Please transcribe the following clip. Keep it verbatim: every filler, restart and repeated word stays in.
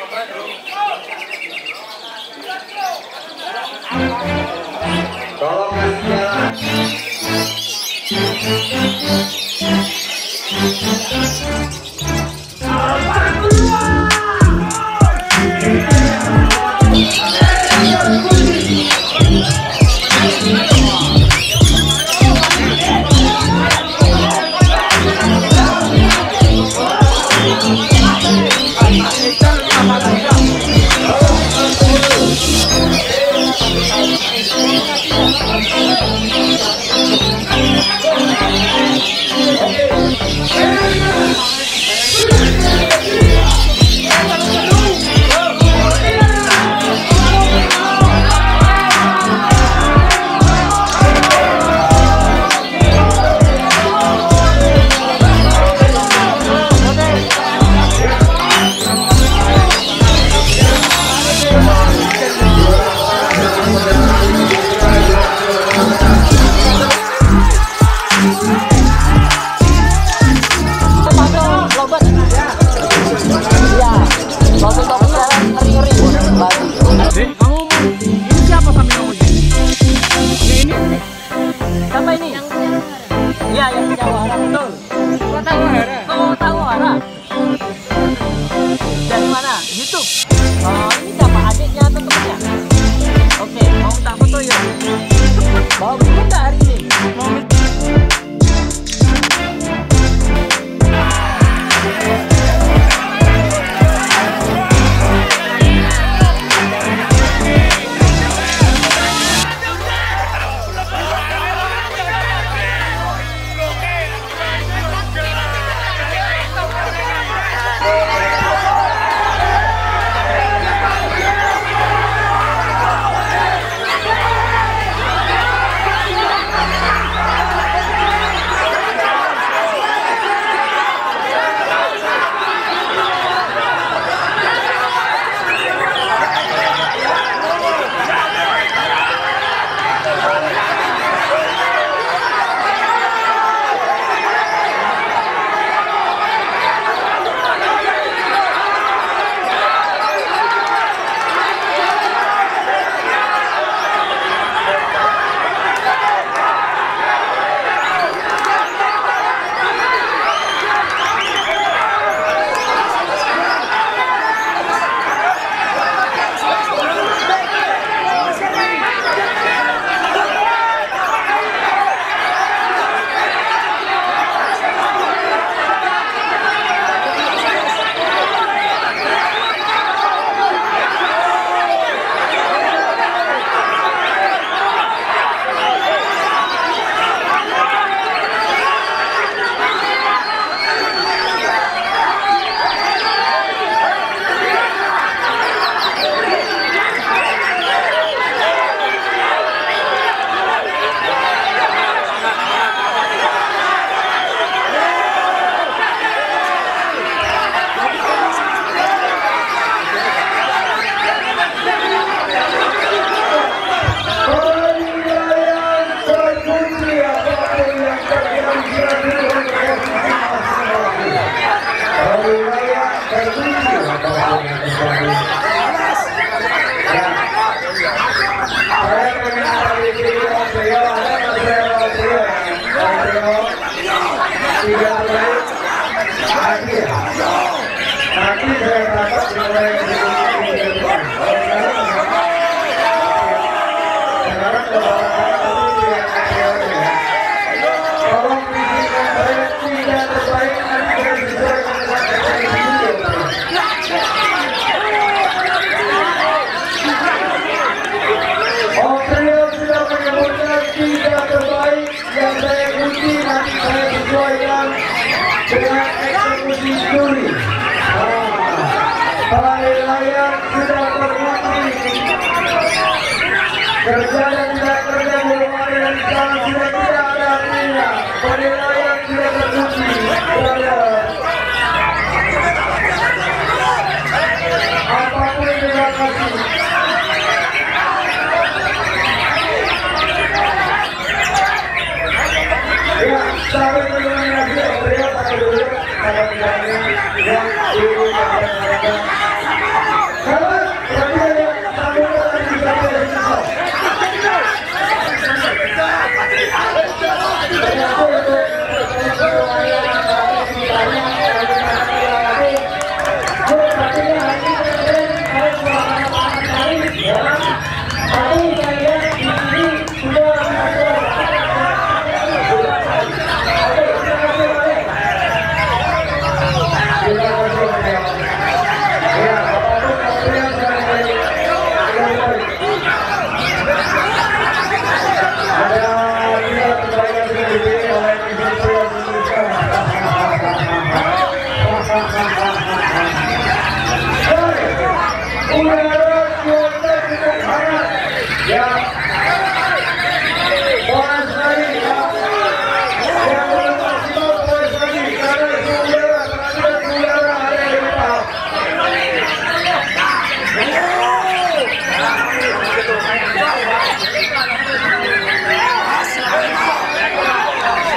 Tolong kasih jalan. Terima kasih. Yeah.